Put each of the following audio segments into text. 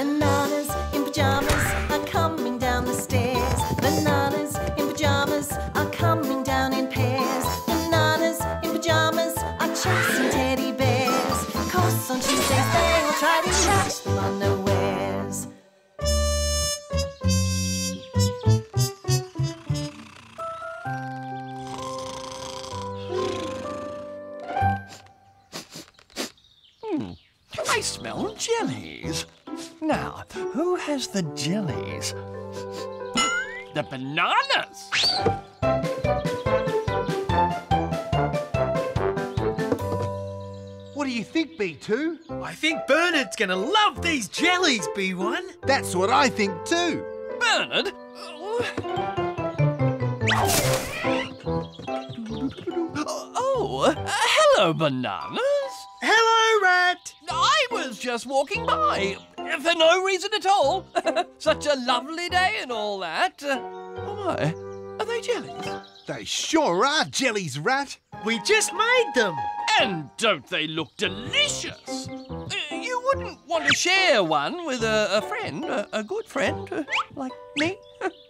Bananas in pyjamas are coming down the stairs. Bananas in pyjamas are coming down in pairs. Bananas in pyjamas are chasing teddy bears. 'Cause on Tuesdays they will try to catch them unawares. I smell jellies. Now, who has the jellies? The bananas! What do you think, B2? I think Bernard's gonna love these jellies, B1. That's what I think too. Bernard? Oh, hello, bananas. Hello, Rat! I was just walking by, for no reason at all. Such a lovely day and all that. Oh my, are they jellies? They sure are jellies, Rat. We just made them. And don't they look delicious? You wouldn't want to share one with a friend, a good friend, like me?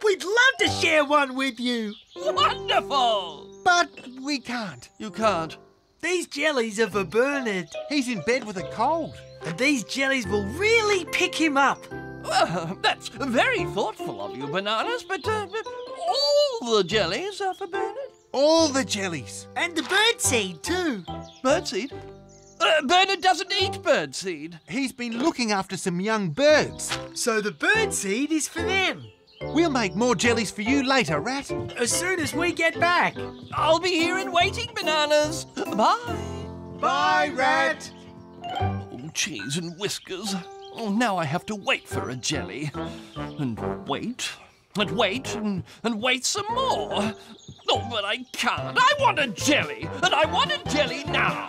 We'd love to share one with you. Wonderful! But we can't. You can't. These jellies are for Bernard. He's in bed with a cold. And these jellies will really pick him up. That's very thoughtful of you, Bananas, but all the jellies are for Bernard. All the jellies. And the birdseed, too. Birdseed? Bernard doesn't eat birdseed. He's been looking after some young birds. So the birdseed is for them. We'll make more jellies for you later, Rat. As soon as we get back. I'll be here and waiting, Bananas. Bye. Bye, Rat. Oh, cheese and whiskers. Oh, now I have to wait for a jelly. And wait, and wait, and wait some more. Oh, but I can't. I want a jelly, and I want a jelly now.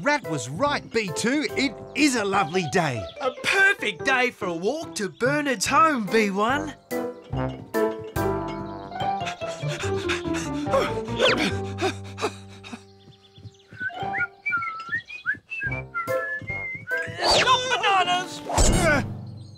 Rat was right, B2. It is a lovely day. A perfect day for a walk to Bernard's home, B1. Stop, Bananas!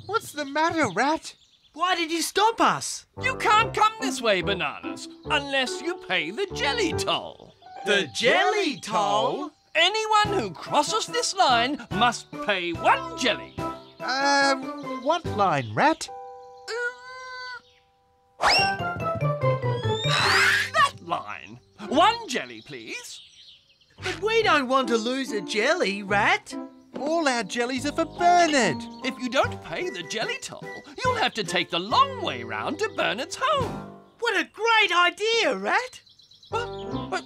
What's the matter, Rat? Why did you stop us? You can't come this way, Bananas, unless you pay the jelly toll. The jelly toll? Anyone who crosses this line must pay one jelly. What line, Rat? That line. One jelly, please. But we don't want to lose a jelly, Rat. All our jellies are for Bernard. If you don't pay the jelly toll, you'll have to take the long way round to Bernard's home. What a great idea, Rat. But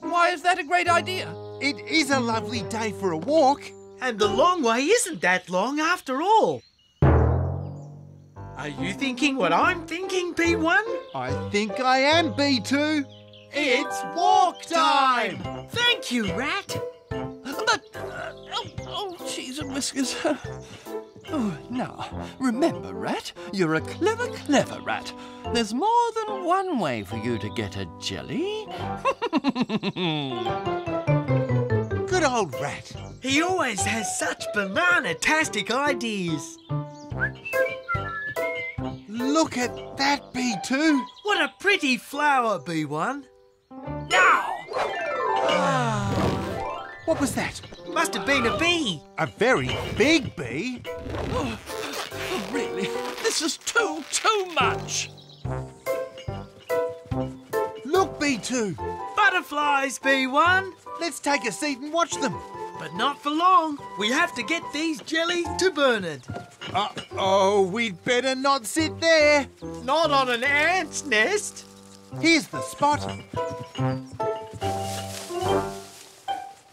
why is that a great idea? It is a lovely day for a walk. And the long way isn't that long after all. Are you thinking what I'm thinking, B1? I think I am, B2. It's walk time! Thank you, Rat. But, oh, cheese and whiskers. Oh, now, remember, Rat, you're a clever, clever rat. There's more than one way for you to get a jelly. Good old Rat. He always has such banana-tastic ideas. Look at that, B2. What a pretty flower, B1. Now! Ah. What was that? Must have been a bee. A very big bee? Oh, really? This is too much. Look, B2. Butterflies, B1. Let's take a seat and watch them. But not for long. We have to get these jellies to Bernard. Uh-oh, we'd better not sit there. Not on an ant's nest. Here's the spot.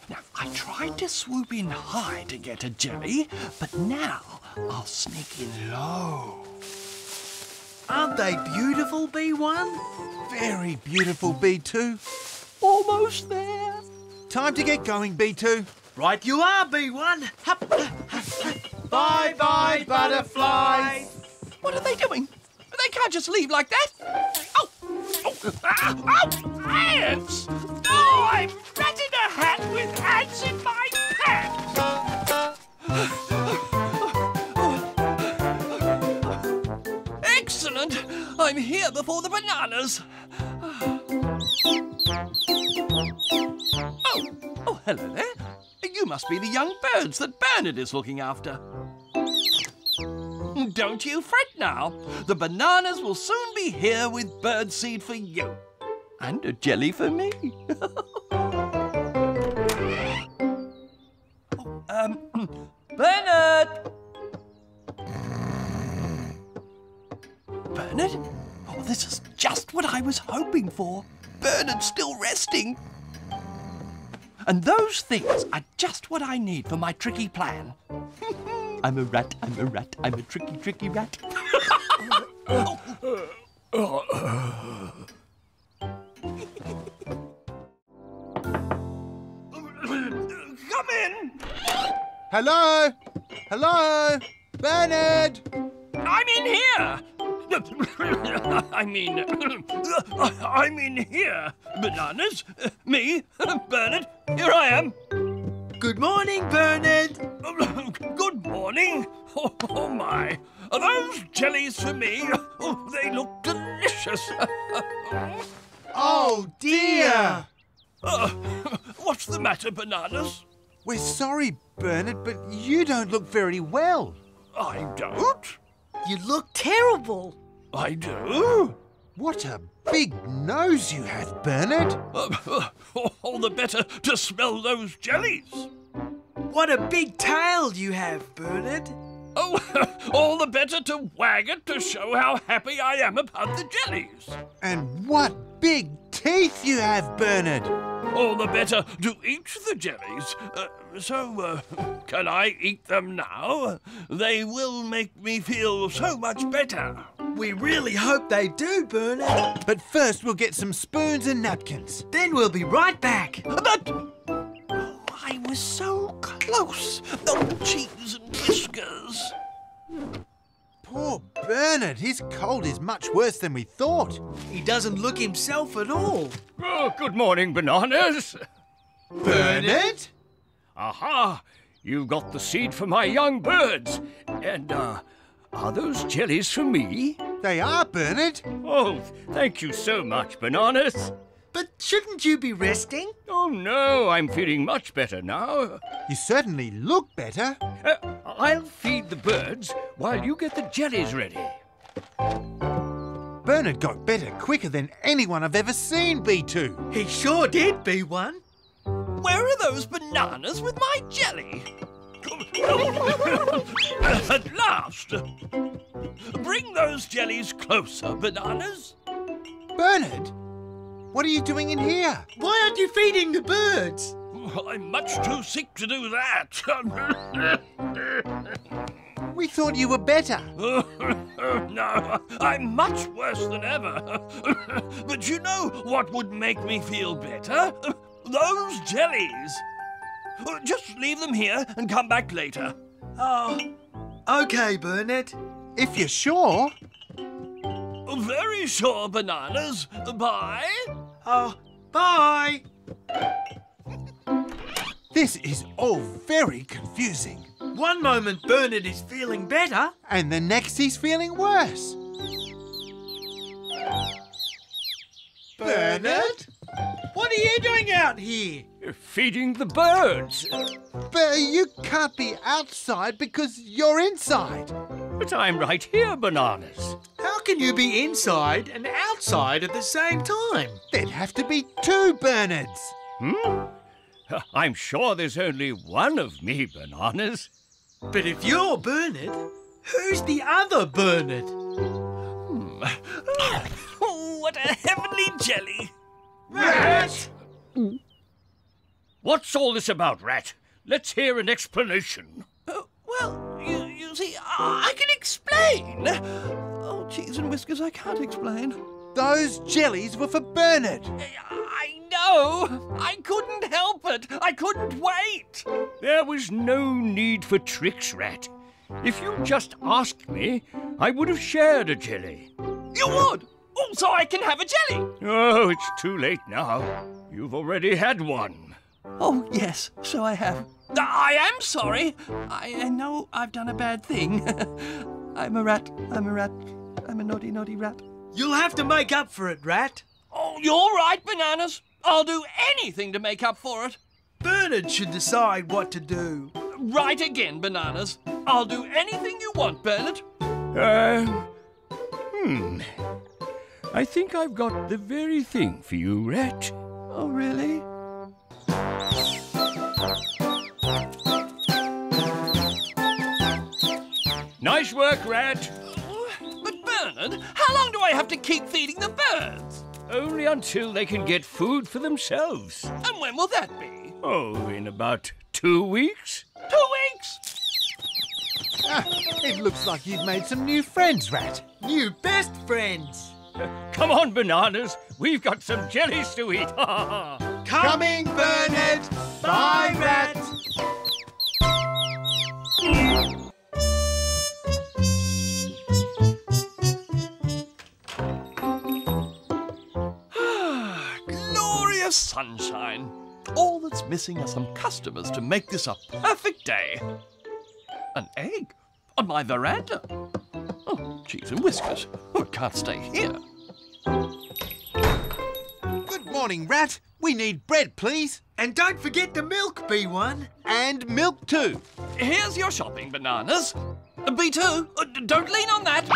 Now, I tried to swoop in high to get a jelly, but now I'll sneak in low. Aren't they beautiful, B1? Very beautiful, B2. Almost there. Time to get going, B2. Right you are, B1. Bye-bye, butterflies. What are they doing? They can't just leave like that. Oh! Oh! Ah. Oh! Ants! Oh, I'm rat in a hat with ants in my pants. Oh, hello there. You must be the young birds that Bernard is looking after. Don't you fret now. The bananas will soon be here with birdseed for you. And a jelly for me. Bernard! Bernard? Oh, this is just what I was hoping for. Bernard's still resting. And those things are just what I need for my tricky plan. I'm a rat, I'm a rat, I'm a tricky, tricky rat. Oh. Come in! Hello? Hello? Bernard? I'm in here! I'm in here. Bananas, me, Bernard, here I am. Good morning, Bernard. Good morning. Oh, my. Are those jellies for me? Oh, they look delicious. Oh, dear. What's the matter, Bananas? We're sorry, Bernard, but you don't look very well. I don't? You look terrible. I do? What a big nose you have, Bernard. All the better to smell those jellies. What a big tail you have, Bernard. Oh, all the better to wag it to show how happy I am about the jellies. And what big teeth you have, Bernard. All the better to eat the jellies. Can I eat them now? They will make me feel so much better. We really hope they do, Bernard. But first we'll get some spoons and napkins. Then we'll be right back. But... oh, I was so close. Oh, cheeks and whiskers. Poor Bernard. His cold is much worse than we thought. He doesn't look himself at all. Oh, good morning, Bananas. Bernard? Aha! You've got the seed for my young birds. And, are those jellies for me? They are, Bernard. Oh, thank you so much, Bananas. But shouldn't you be resting? Oh, no, I'm feeling much better now. You certainly look better. I'll feed the birds while you get the jellies ready. Bernard got better quicker than anyone I've ever seen, B2. He sure did, B1. Where are those bananas with my jelly? At last! Bring those jellies closer, Bananas. Bernard, what are you doing in here? Why aren't you feeding the birds? I'm much too sick to do that. We thought you were better. No, I'm much worse than ever. But you know what would make me feel better? Those jellies. Just leave them here and come back later. Oh, OK, Bernard. If you're sure. Very sure, Bananas. Bye. Oh, bye. This is all very confusing. One moment Bernard is feeling better. And the next he's feeling worse. Bernard? What are you doing out here? Feeding the birds. But you can't be outside because you're inside. But I'm right here, Bananas. How can you be inside and outside at the same time? There'd have to be two Bernards. Hmm? I'm sure there's only one of me, Bananas. But if you're Bernard, who's the other Bernard? Oh, what a heavenly jelly. Rat! What's all this about, Rat? Let's hear an explanation. Well, you see, I can explain. Oh, cheese and whiskers, I can't explain. Those jellies were for Bernard. I know. I couldn't help it. I couldn't wait. There was no need for tricks, Rat. If you just asked me, I would have shared a jelly. You would? So I can have a jelly. Oh, it's too late now. You've already had one. Oh, yes, so I have. I am sorry. I know I've done a bad thing. I'm a rat, I'm a rat. I'm a naughty, naughty rat. You'll have to make up for it, Rat. Oh, you're right, Bananas. I'll do anything to make up for it. Bernard should decide what to do. Right again, Bananas. I'll do anything you want, Bernard. I think I've got the very thing for you, Rat. Oh, really? Nice work, Rat. But, Bernard, how long do I have to keep feeding the birds? Only until they can get food for themselves. And when will that be? Oh, in about 2 weeks. 2 weeks? It looks like you've made some new friends, Rat. New best friends. Come on, Bananas. We've got some jellies to eat. Coming, Bernard. Bye, Rat. Glorious sunshine. All that's missing are some customers to make this a perfect day. An egg on my veranda. Oh, cheese and whiskers. Oh, it can't stay here. Good morning, Rat. We need bread, please. And don't forget the milk, B1. And milk, too. Here's your shopping, Bananas. B2, don't lean on that.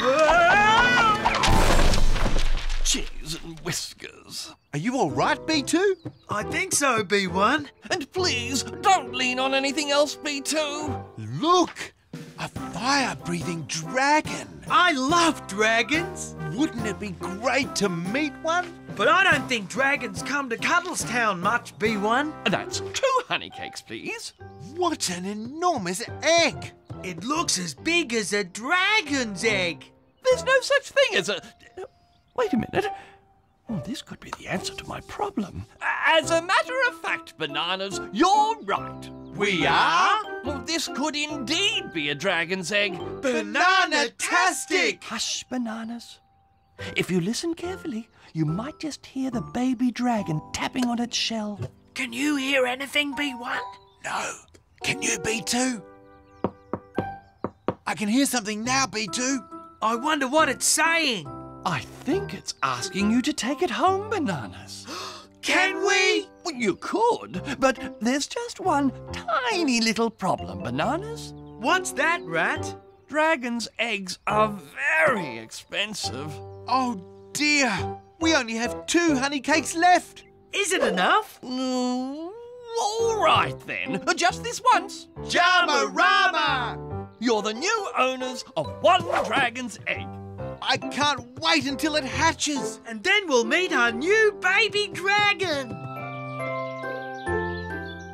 Cheese and whiskers. Are you all right, B2? I think so, B1. And please, don't lean on anything else, B2. Look! A fire-breathing dragon. I love dragons. Wouldn't it be great to meet one? But I don't think dragons come to Cuddlestown much, B1. That's 2 honeycakes, please. What an enormous egg. It looks as big as a dragon's egg. There's no such thing as a... Wait a minute. Oh, this could be the answer to my problem. As a matter of fact, Bananas, you're right. We are? Well, this could indeed be a dragon's egg. Banana-tastic! Hush, Bananas. If you listen carefully, you might just hear the baby dragon tapping on its shell. Can you hear anything, B1? No. Can you, B2? I can hear something now, B2. I wonder what it's saying. I think it's asking you to take it home, Bananas. Can we? Well, you could, but there's just one tiny little problem, Bananas. What's that, Rat? Dragons' eggs are very expensive. Oh, dear. We only have 2 honeycakes left. Is it enough? All right, then. Just this once. Jamarama! You're the new owners of 1 dragon's egg. I can't wait until it hatches. And then we'll meet our new baby dragon.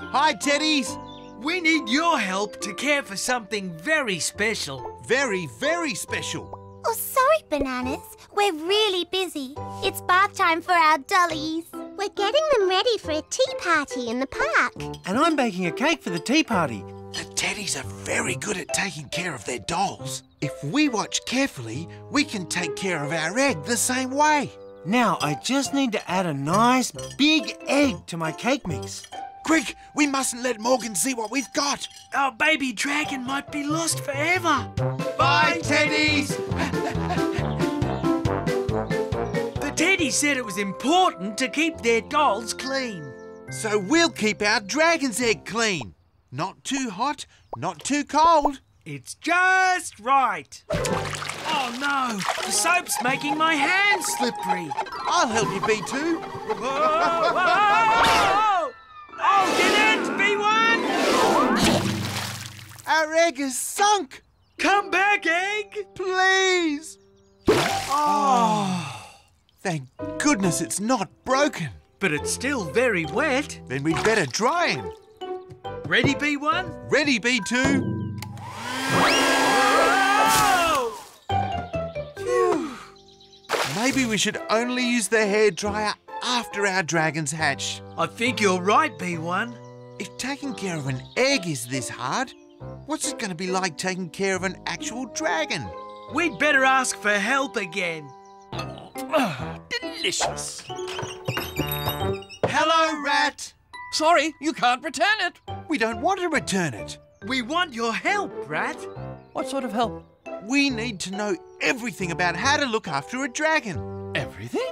Hi, Teddies. We need your help to care for something very special. Very, very special. Oh, sorry, Bananas. We're really busy. It's bath time for our dollies. We're getting them ready for a tea party in the park. And I'm baking a cake for the tea party. The Teddies are very good at taking care of their dolls. If we watch carefully, we can take care of our egg the same way. Now I just need to add a nice big egg to my cake mix. Quick, we mustn't let Morgan see what we've got. Our baby dragon might be lost forever. Bye, Teddies! The Teddies said it was important to keep their dolls clean. So we'll keep our dragon's egg clean. Not too hot, not too cold. It's just right. Oh, no. The soap's making my hands slippery. I'll help you, B2. Whoa, whoa. Oh, get it, B1! Our egg is sunk. Come back, egg. Please. Oh. Thank goodness it's not broken. But it's still very wet. Then we'd better dry him. Ready, B1? Ready, B2. Phew. Maybe we should only use the hairdryer after our dragons hatch. I think you're right, B1. If taking care of an egg is this hard, what's it going to be like taking care of an actual dragon? We'd better ask for help again. Delicious. Hello, Rat. Sorry, you can't return it. We don't want to return it. We want your help, Rat. What sort of help? We need to know everything about how to look after a dragon. Everything?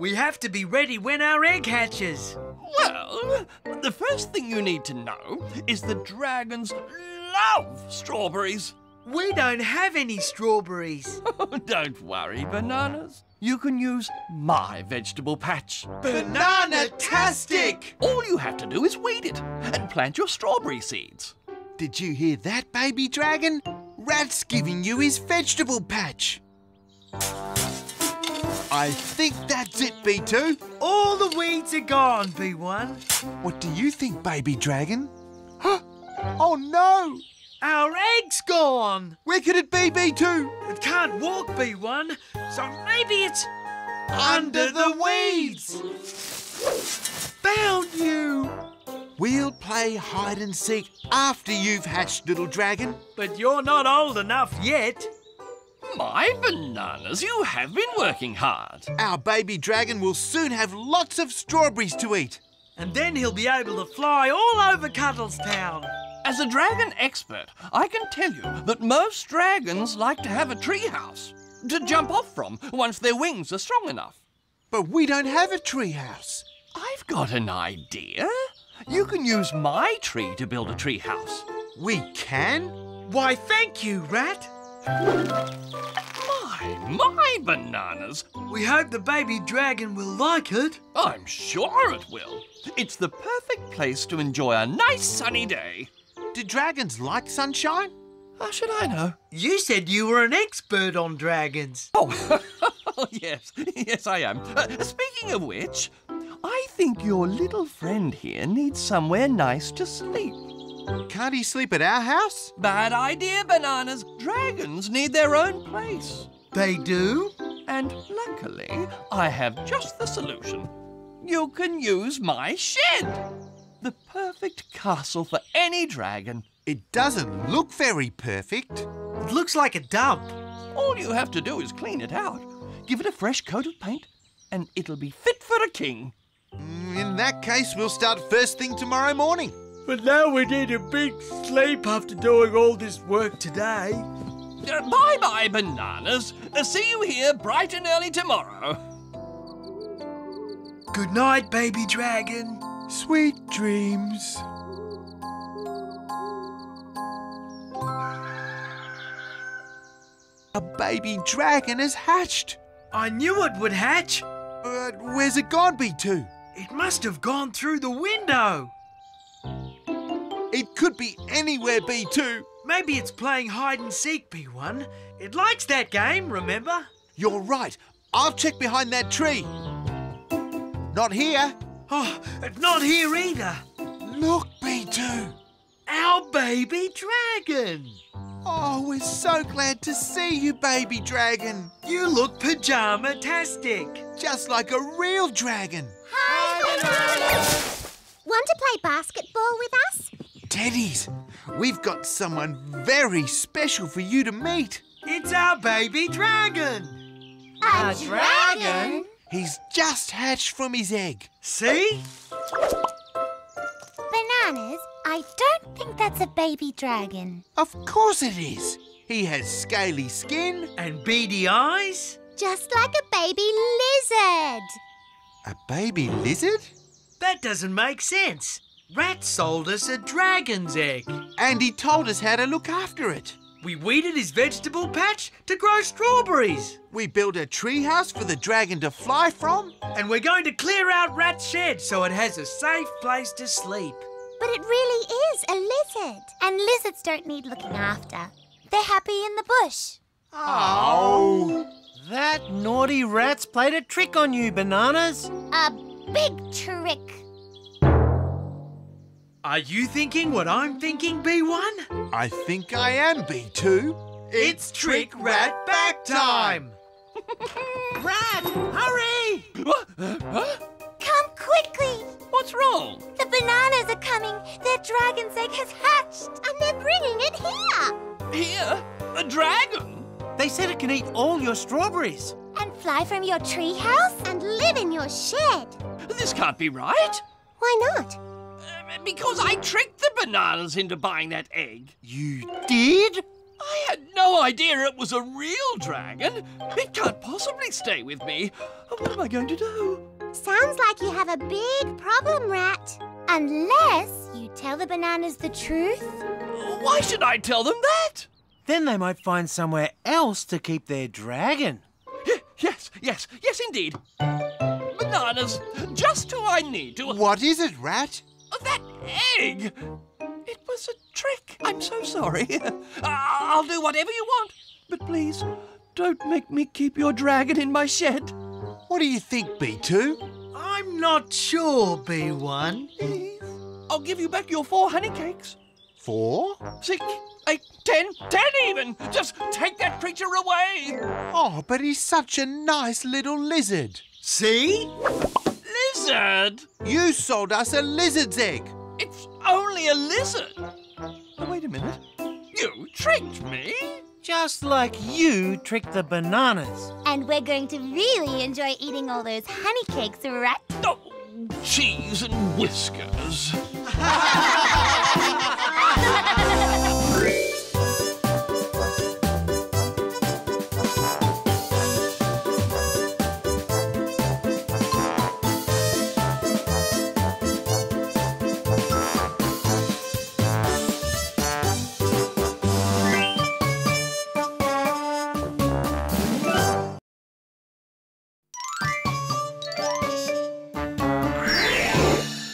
We have to be ready when our egg hatches. Well, the first thing you need to know is the dragons love strawberries. We don't have any strawberries. Don't worry, Bananas. You can use my vegetable patch. Banana-tastic! All you have to do is weed it and plant your strawberry seeds. Did you hear that, baby dragon? Rat's giving you his vegetable patch. I think that's it, B2. All the weeds are gone, B1. What do you think, baby dragon? Oh, no! Our egg's gone! Where could it be, B2? It can't walk, B1, so maybe it's... under the weeds! Found you! We'll play hide-and-seek after you've hatched, little dragon. But you're not old enough yet. My Bananas, you have been working hard. Our baby dragon will soon have lots of strawberries to eat. And then he'll be able to fly all over Cuddlestown. As a dragon expert, I can tell you that most dragons like to have a treehouse to jump off from once their wings are strong enough. But we don't have a treehouse. I've got an idea. You can use my tree to build a treehouse. We can? Why, thank you, Rat. My Bananas! We hope the baby dragon will like it. I'm sure it will. It's the perfect place to enjoy a nice sunny day. Do dragons like sunshine? How should I know? You said you were an expert on dragons. Oh, yes I am. Speaking of which, I think your little friend here needs somewhere nice to sleep. Can't he sleep at our house? Bad idea, Bananas. Dragons need their own place. They do? And luckily, I have just the solution. You can use my shed. The perfect castle for any dragon. It doesn't look very perfect. It looks like a dump. All you have to do is clean it out, give it a fresh coat of paint, and it'll be fit for a king. In that case, we'll start first thing tomorrow morning. But now we need a big sleep after doing all this work today. Bye-bye, Bananas. See you here bright and early tomorrow. Good night, baby dragon. Sweet dreams. A baby dragon has hatched. I knew it would hatch. But where's it gone, B2? It must have gone through the window. It could be anywhere, B2. Maybe it's playing hide-and-seek, B1. It likes that game, remember? You're right. I'll check behind that tree. Not here. Oh, not here either. Look, B2. Our baby dragon. Oh, we're so glad to see you, baby dragon. You look pajama-tastic. Just like a real dragon. Hi, Bananas. Want to play basketball with us? Teddies, we've got someone very special for you to meet. It's our baby dragon. A dragon? He's just hatched from his egg. See? Bananas, I don't think that's a baby dragon. Of course it is. He has scaly skin. And beady eyes. Just like a baby lizard. A baby lizard? That doesn't make sense. Rat sold us a dragon's egg. And he told us how to look after it. We weeded his vegetable patch to grow strawberries. We built a treehouse for the dragon to fly from. And we're going to clear out Rat's shed so it has a safe place to sleep. But it really is a lizard. And lizards don't need looking after. They're happy in the bush. Oh! That naughty rat's played a trick on you, Bananas. A big trick. Are you thinking what I'm thinking, B1? I think I am, B2. It's Trick Rat back time! Rat, hurry! Come quickly! What's wrong? The Bananas are coming. Their dragon's egg has hatched and they're bringing it here. Here? A dragon? They said it can eat all your strawberries. And fly from your treehouse and live in your shed. This can't be right. Why not? Because I tricked the Bananas into buying that egg. You did? I had no idea it was a real dragon. It can't possibly stay with me. What am I going to do? Sounds like you have a big problem, Rat. Unless you tell the bananas the truth. Why should I tell them that? Then they might find somewhere else to keep their dragon. Yes, indeed. Bananas, just who I need to... What is it, Rat? That egg! It was a trick. I'm so sorry. I'll do whatever you want. But please, don't make me keep your dragon in my shed. What do you think, B2? I'm not sure, B1. Please. I'll give you back your 4 honey cakes. 4? 6, 8, 10 even! Just take that creature away! Oh, but he's such a nice little lizard. See? Lizard? You sold us a lizard's egg. It's only a lizard. Oh, wait a minute. You tricked me. Just like you tricked the bananas. And we're going to really enjoy eating all those honey cakes, right? Oh, cheese and whiskers.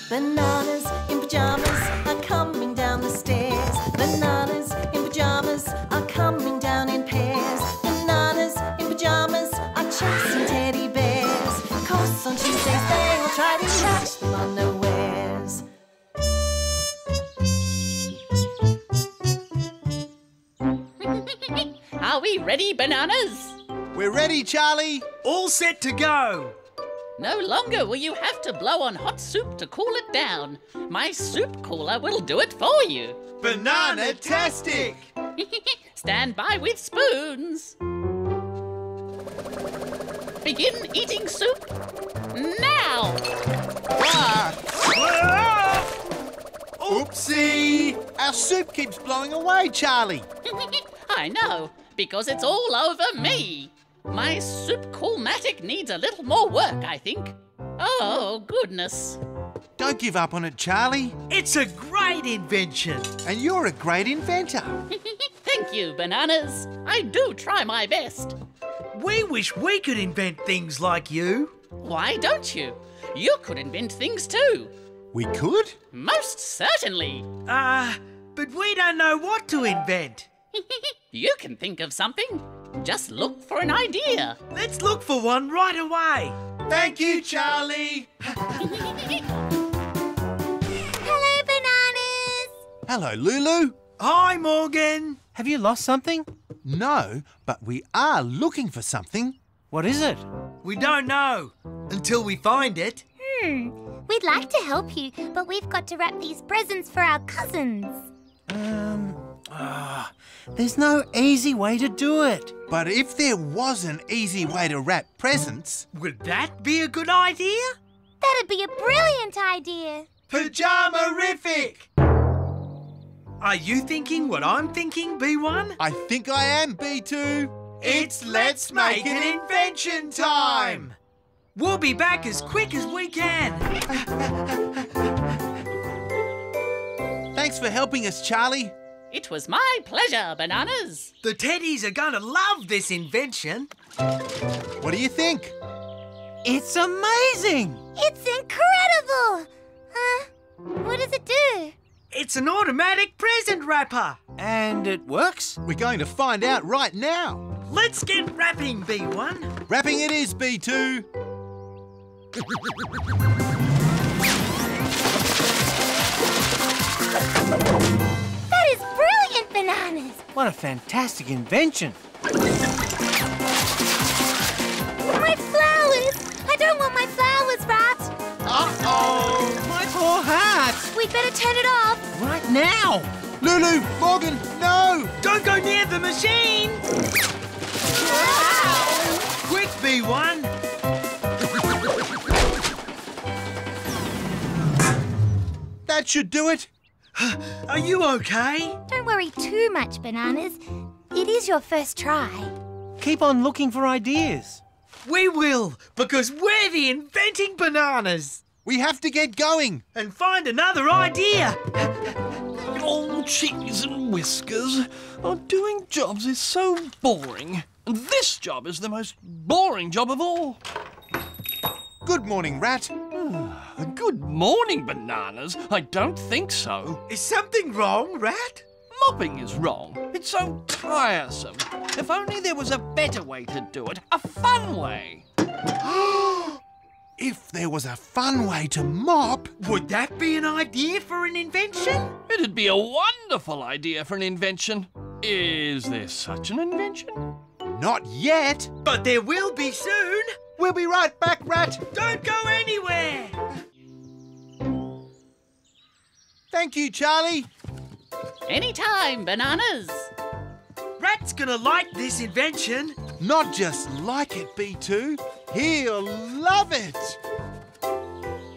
Bananas in pyjamas are coming down the stairs. Bananas in pyjamas are coming down in pairs. Bananas in pyjamas are chasing teddy bears. 'Cause on Tuesdays they will try to catch them unawares. Are we ready, Bananas? We're ready, Charlie. All set to go. No longer will you have to blow on hot soup to cool it down. My soup cooler will do it for you. Banana-tastic! Stand by with spoons. Begin eating soup now! Oopsie! Our soup keeps blowing away, Charlie. I know, because it's all over me. My soup-cool-matic needs a little more work, I think. Oh, goodness. Don't give up on it, Charlie. It's a great invention. And you're a great inventor. Thank you, Bananas. I do try my best. We wish we could invent things like you. Why don't you? You could invent things too. We could? Most certainly. But we don't know what to invent. You can think of something. Just look for an idea. Let's look for one right away. Thank you, Charlie. Hello, Bananas. Hello, Lulu. Hi, Morgan. Have you lost something? No, but we are looking for something. What is it? We don't know until we find it. We'd like to help you, but we've got to wrap these presents for our cousins. There's no easy way to do it. But if there was an easy way to wrap presents... Would that be a good idea? That'd be a brilliant idea. Pyjama-rific! Are you thinking what I'm thinking, B1? I think I am, B2. It's Let's Make an Invention time! We'll be back as quick as we can. Thanks for helping us, Charlie. It was my pleasure, Bananas. The teddies are going to love this invention. What do you think? It's amazing. It's incredible. What does it do? It's an automatic present wrapper. And it works? We're going to find out right now. Let's get wrapping, B1. Wrapping it is, B2. That is brilliant, Bananas! What a fantastic invention! My flowers! I don't want my flowers, Rat! Uh-oh! My poor heart! We'd better turn it off! Right now! Lulu! Morgan! No! Don't go near the machine! Wow. Quick, B1! That should do it! Are you okay? Don't worry too much, Bananas. It is your first try. Keep on looking for ideas. We will, because we're the inventing bananas. We have to get going. And find another idea. Oh, cheese and whiskers. Oh, doing jobs is so boring. And this job is the most boring job of all. Good morning, Rat. Good morning, Bananas. I don't think so. Is something wrong, Rat? Mopping is wrong. It's so tiresome. If only there was a better way to do it. A fun way. If there was a fun way to mop, would that be an idea for an invention? It'd be a wonderful idea for an invention. Is there such an invention? Not yet. But there will be soon. We'll be right back, Rat. Don't go anywhere. Thank you, Charlie. Anytime, Bananas. Rat's gonna like this invention. Not just like it, B2. He'll love it.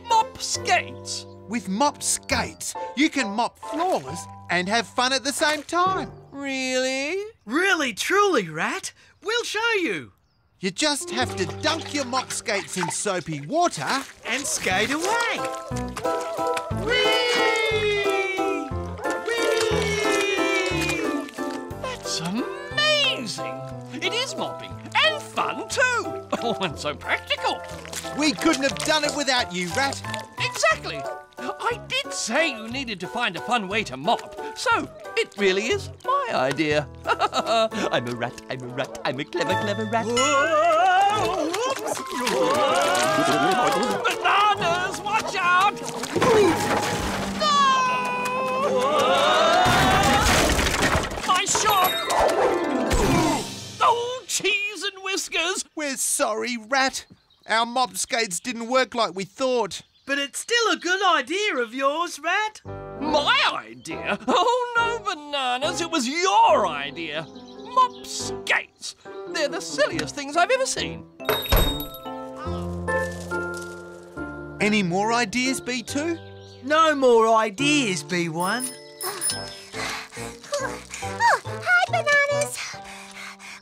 Mop skates. With mop skates, you can mop floors and have fun at the same time. Really? Really, truly, Rat. We'll show you. You just have to dunk your mop skates in soapy water and skate away. Whee! Whee! That's amazing. It is mopping and fun too. Oh, and so practical. We couldn't have done it without you, Rat. Exactly. I did say you needed to find a fun way to mop, so it really is my idea. I'm a rat, I'm a rat, I'm a clever, clever rat. Whoa! Oops! Whoa! Bananas, watch out! No! My shop! Oh, cheese and whiskers! We're sorry, Rat. Our mop skates didn't work like we thought. But it's still a good idea of yours, Rat. My idea? Oh, no, Bananas, it was your idea. Mop skates. They're the silliest things I've ever seen. Any more ideas, B2? No more ideas, B1. Oh, hi, Bananas.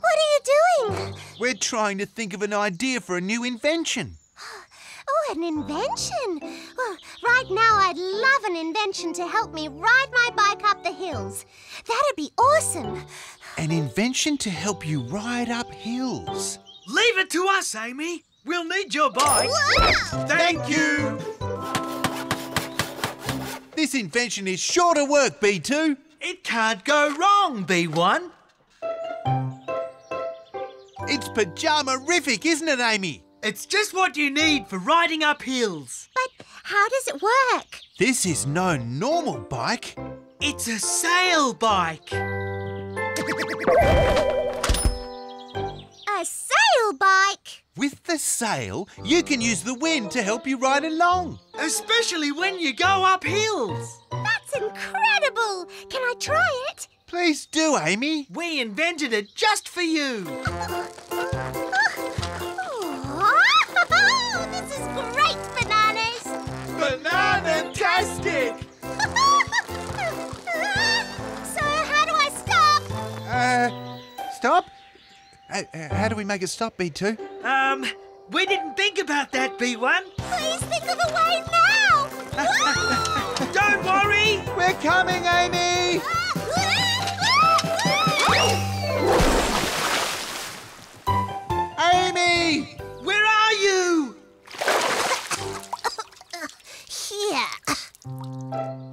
What are you doing? We're trying to think of an idea for a new invention. Oh, an invention. Well, right now I'd love an invention to help me ride my bike up the hills. That'd be awesome. An invention to help you ride up hills. Leave it to us, Amy. We'll need your bike. Whoa! Thank you. This invention is sure to work, B2. It can't go wrong, B1. It's pajama-rific, isn't it, Amy? It's just what you need for riding up hills. But how does it work? This is no normal bike. It's a sail bike. A sail bike? With the sail, you can use the wind to help you ride along. Especially when you go up hills. That's incredible. Can I try it? Please do, Amy. We invented it just for you. Banana-tastic! So, how do I stop? Stop? How do we make it stop, B2? We didn't think about that, B1. Please think of a way now! Don't worry! We're coming, Amy! Amy! Where are you?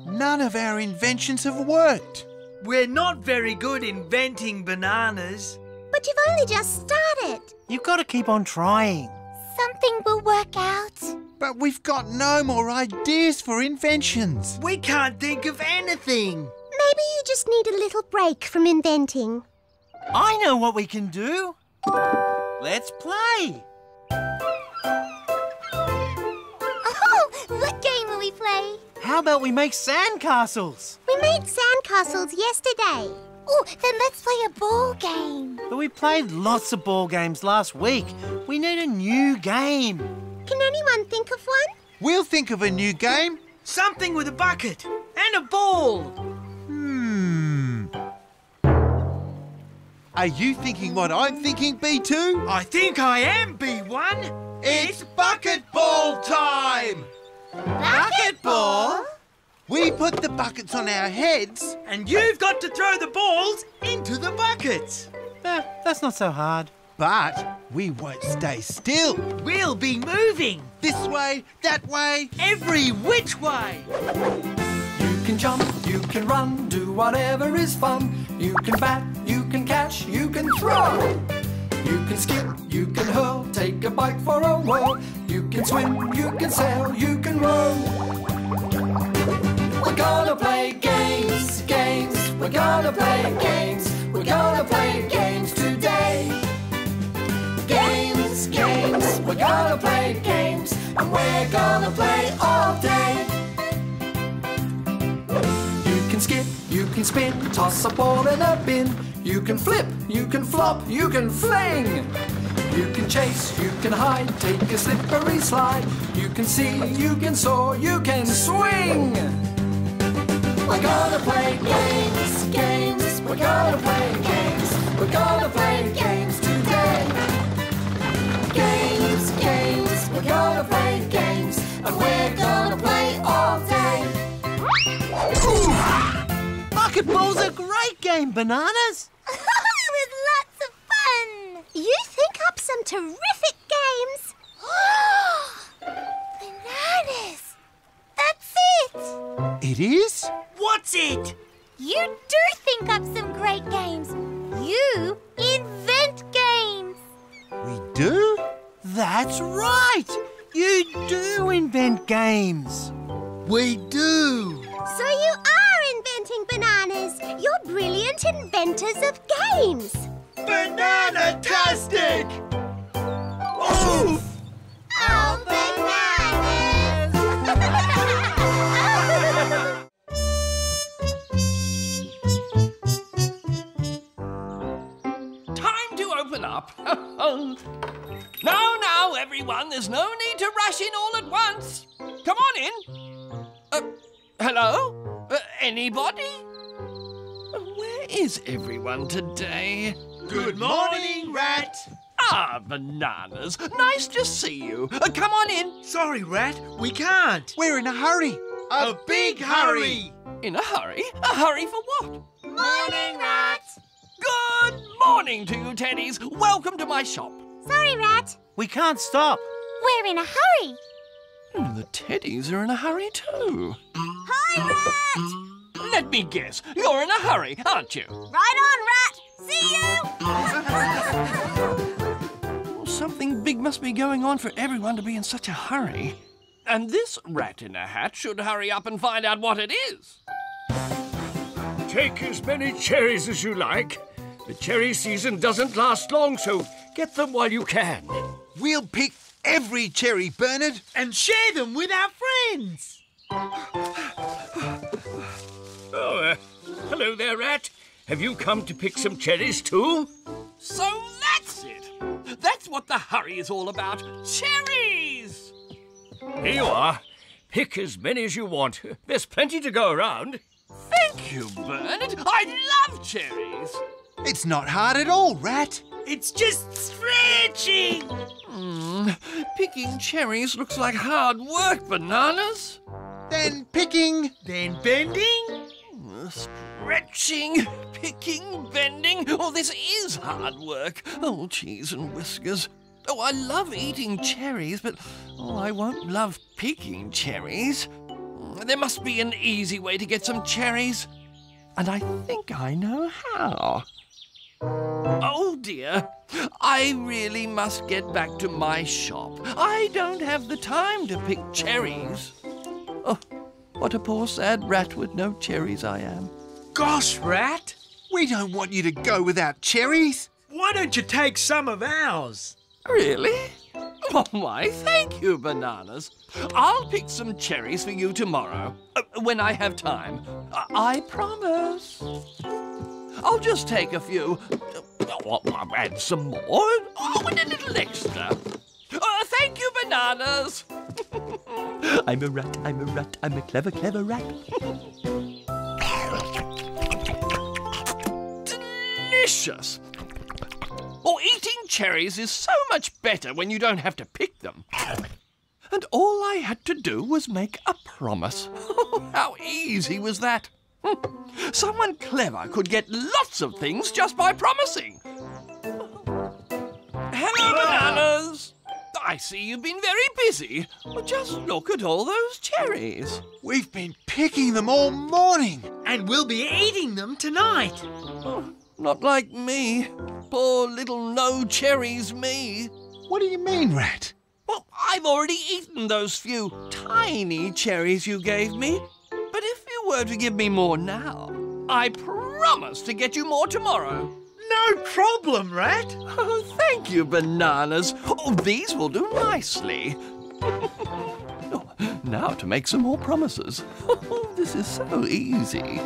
None of our inventions have worked. We're not very good inventing, Bananas. But you've only just started. You've got to keep on trying. Something will work out. But we've got no more ideas for inventions. We can't think of anything. Maybe you just need a little break from inventing. I know what we can do. Let's play. Oh, what game will we play? How about we make sandcastles? We made sandcastles yesterday. Oh, then let's play a ball game. But we played lots of ball games last week. We need a new game. Can anyone think of one? We'll think of a new game. Something with a bucket and a ball. Are you thinking what I'm thinking, B2? I think I am, B1. It's bucketball time! Bucketball? We put the buckets on our heads. And you've got to throw the balls into the buckets. That's not so hard. But we won't stay still. We'll be moving. This way, that way. Every which way. You can jump, you can run, do whatever is fun. You can bat, you can catch, you can throw. You can skip, you can hurl, take a bike for a whirl. You can swim, you can sail, you can row. We're gonna play games, games. We're gonna play games. We're gonna play games today. Games, games, we're gonna play games, and we're gonna play all day. You can skip, you can spin, toss a ball in a bin. You can flip, you can flop, you can fling. You can chase, you can hide, take a slippery slide. You can see, you can soar, you can swing. We're gonna play games, games, we're gonna play games, we're gonna play games today. Games, games, we're gonna play games, and we're gonna play all day. Bucketball's a great game, Bananas! With lots of fun! You think up some terrific games! Bananas! That's it! It is? What's it? You do think up some great games. You invent games. We do? That's right! You do invent games. We do. So you are inventing, Bananas. You're brilliant inventors of games. Banana-tastic! Oof! Oh, Bananas! Time to open up. Now, everyone, there's no need to rush in all at once. Come on in. Hello? Anybody? Where is everyone today? Good morning, Rat. Ah, Bananas. Nice to see you. Come on in. Sorry, Rat. We can't. We're in a hurry. A big hurry. In a hurry? A hurry for what? Morning, Rat. Good morning to you, Teddies. Welcome to my shop. Sorry, Rat. We can't stop. We're in a hurry. The Teddies are in a hurry too. Hi, Rat! Let me guess, you're in a hurry, aren't you? Right on, Rat! See you! Something big must be going on for everyone to be in such a hurry. And this rat in a hat should hurry up and find out what it is. Take as many cherries as you like. The cherry season doesn't last long, so get them while you can. We'll pick every cherry, Bernard, and share them with our friends. Hello there, Rat. Have you come to pick some cherries too? So that's it. That's what the hurry is all about, cherries. Here you are. Pick as many as you want. There's plenty to go around. Thank you, Bernard. I love cherries. It's not hard at all, Rat. It's just stretching! Picking cherries looks like hard work, Bananas. Then picking. Then bending. Stretching, picking, bending. Oh, this is hard work. Oh, cheese and whiskers. Oh, I love eating cherries, but oh, I won't love picking cherries. There must be an easy way to get some cherries. And I think I know how. Oh, dear. I really must get back to my shop. I don't have the time to pick cherries. Oh, what a poor, sad rat with no cherries I am. Gosh, Rat! We don't want you to go without cherries. Why don't you take some of ours? Really? Oh, why, thank you, Bananas. I'll pick some cherries for you tomorrow, when I have time. I promise. I'll just take a few, add some more, and a little extra. Thank you, Bananas. I'm a rat, I'm a rat, I'm a clever, clever rat. Delicious. Or eating cherries is so much better when you don't have to pick them. And all I had to do was make a promise. How easy was that? Someone clever could get lots of things just by promising. Hello, Bananas! I see you've been very busy. Just look at all those cherries. We've been picking them all morning. And we'll be eating them tonight. Oh, not like me. Poor little no-cherries me. What do you mean, Rat? Well, I've already eaten those few tiny cherries you gave me. But if you were to give me more now, I promise to get you more tomorrow. No problem, Rat. Oh, thank you, Bananas. Oh, these will do nicely. Now to make some more promises. This is so easy.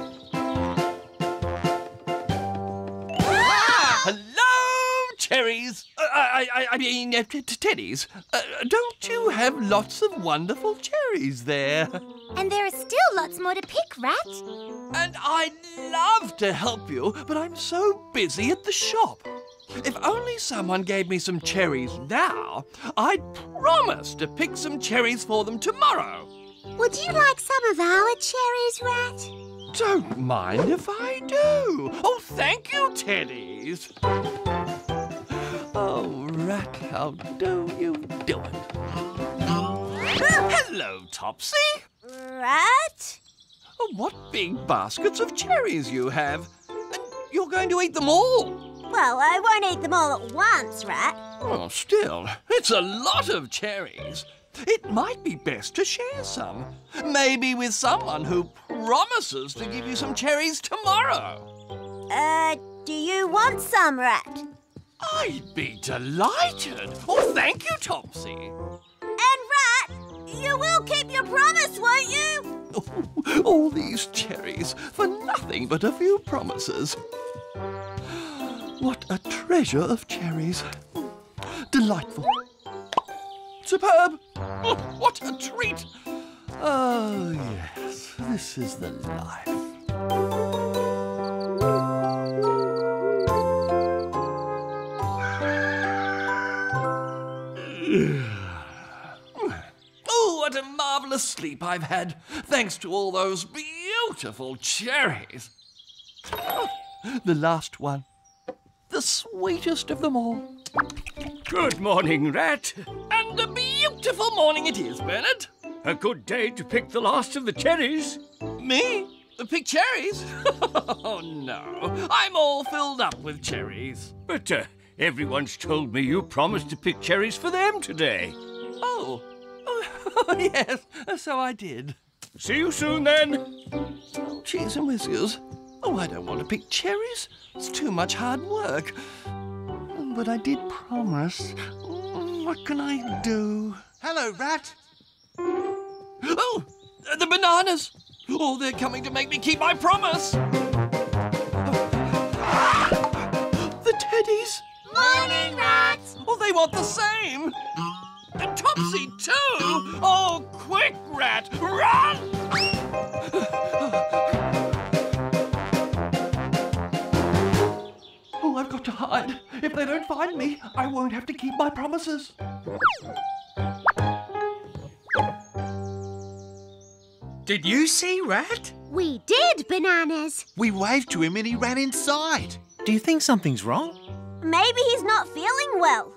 Ah! Hello, cherries. I mean, teddies. Don't you have lots of wonderful cherries there? And there are still lots more to pick, Rat. And I'd love to help you, but I'm so busy at the shop. If only someone gave me some cherries now, I'd promise to pick some cherries for them tomorrow. Would you like some of our cherries, Rat? Don't mind if I do. Oh, thank you, teddies. Oh, Rat, how do you do it? Hello, Topsy. Rat? Oh, what big baskets of cherries you have. And you're going to eat them all. Well, I won't eat them all at once, Rat. Oh, still, it's a lot of cherries. It might be best to share some. Maybe with someone who promises to give you some cherries tomorrow. Do you want some, Rat? I'd be delighted. Oh, thank you, Topsy. And, Rat, you will keep your promise, won't you? Oh, all these cherries for nothing but a few promises. What a treasure of cherries. Delightful. Superb. Oh, what a treat. Oh, yes, this is the life. What a marvellous sleep I've had, thanks to all those beautiful cherries. Oh, the last one, the sweetest of them all. Good morning, Rat. And a beautiful morning it is, Bernard. A good day to pick the last of the cherries. Me? Pick cherries? Oh, no. I'm all filled up with cherries. But everyone's told me you promised to pick cherries for them today. Oh. Yes, so I did. See you soon, then. Oh, cheese and whiskers. Oh, I don't want to pick cherries. It's too much hard work. But I did promise. What can I do? Hello, Rat. Oh, the bananas. Oh, they're coming to make me keep my promise. The teddies. Morning, Rat. Oh, they want the same. And Topsy, too! Oh, quick, Rat! Run! Oh, I've got to hide. If they don't find me, I won't have to keep my promises. Did you see Rat? We did, Bananas. We waved to him and he ran inside. Do you think something's wrong? Maybe he's not feeling well.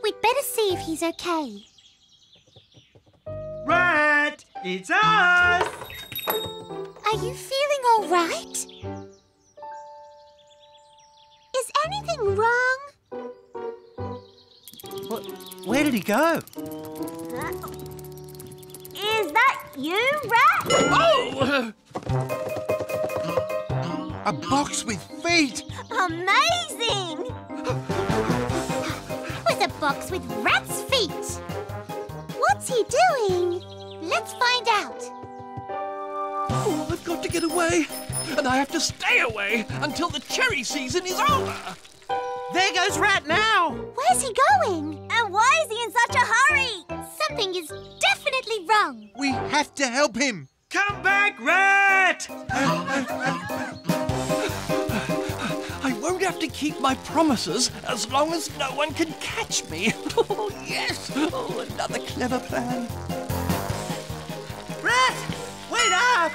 We'd better see if he's okay. Rat, it's us! Are you feeling all right? Is anything wrong? What? Where did he go? Is that you, Rat? Oh! A box with feet! Amazing! A box with Rat's feet. What's he doing? Let's find out. Oh, I've got to get away. And I have to stay away until the cherry season is over. There goes Rat now. Where's he going? And why is he in such a hurry? Something is definitely wrong. We have to help him. Come back, Rat! I won't have have to keep my promises as long as no one can catch me. Oh, yes. Oh, another clever plan. Rat, wait up!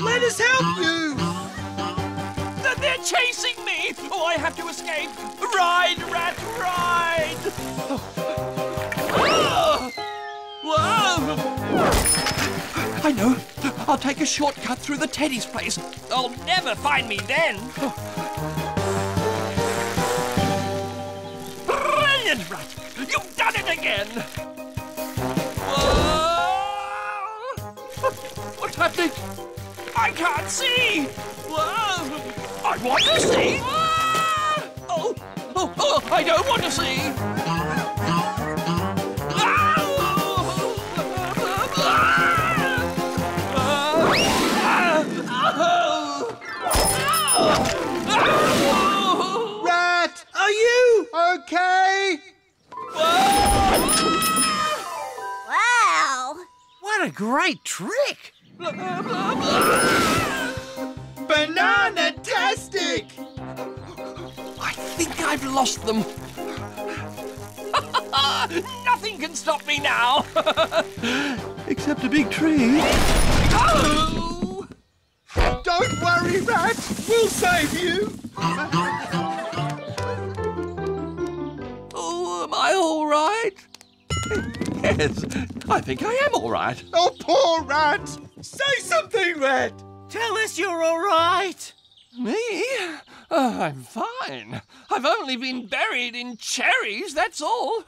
Let us help you! They're chasing me! Oh, I have to escape! Ride, Rat, ride! Oh. Whoa! I know. I'll take a shortcut through the Teddy's place. They'll never find me then. Brilliant, Rat! You've done it again! Whoa! What's happening? I can't see! Whoa! I want to see! Oh, oh, oh, I don't want to see! Rat, are you okay? Wow! What a great trick! Banana-tastic! I think I've lost them. Nothing can stop me now. Except a big tree. Oh! Don't worry, Rat. We'll save you. Oh, am I all right? Yes, I think I am all right. Oh, poor Rat. Say something, Rat. Tell us you're all right. Me? I'm fine. I've only been buried in cherries, that's all.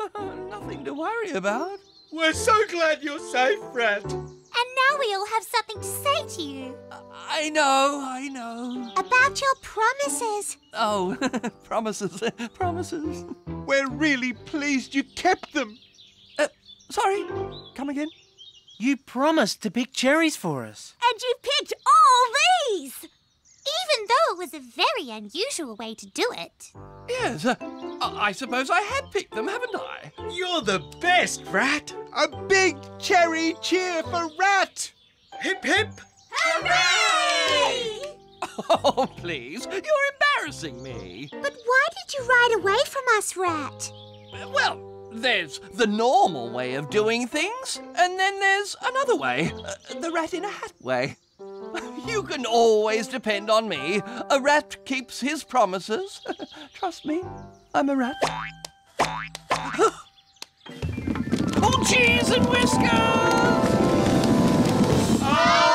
Nothing to worry about. We're so glad you're safe, Rat. And now we all have something to say to you. I know, I know. About your promises. Oh, promises, promises. We're really pleased you kept them. Sorry, come again? You promised to pick cherries for us. And you picked all these! Even though it was a very unusual way to do it. Yes, I suppose I have picked them, haven't I? You're the best, Rat! A big cherry cheer for Rat! Hip, hip! Hooray! Oh, please, you're embarrassing me. But why did you ride away from us, Rat? Well... there's the normal way of doing things, and then there's another way, the rat in a hat way. You can always depend on me. A rat keeps his promises. Trust me, I'm a rat. Oh, cheese and whiskers! Oh!